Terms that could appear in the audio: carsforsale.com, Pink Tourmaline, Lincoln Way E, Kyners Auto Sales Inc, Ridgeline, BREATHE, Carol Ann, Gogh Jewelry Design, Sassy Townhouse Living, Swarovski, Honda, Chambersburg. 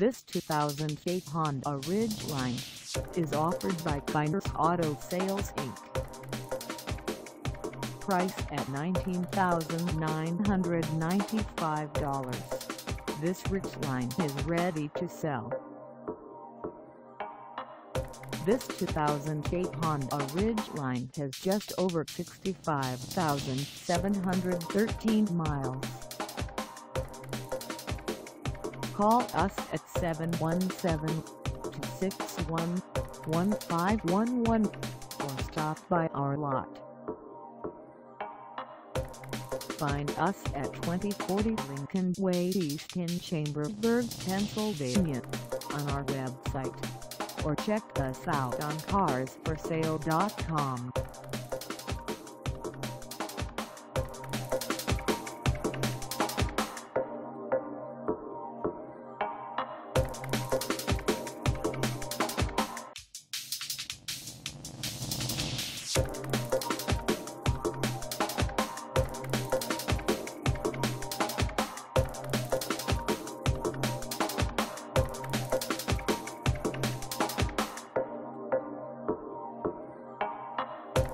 This 2008 Honda Ridgeline is offered by Kyners Auto Sales Inc. Price at $19,995. This Ridgeline is ready to sell. This 2008 Honda Ridgeline has just over 65,713 miles. Call us at 717-261-1511 or stop by our lot. Find us at 2040 Lincoln Way East in Chambersburg, Pennsylvania, on our website, or check us out on carsforsale.com.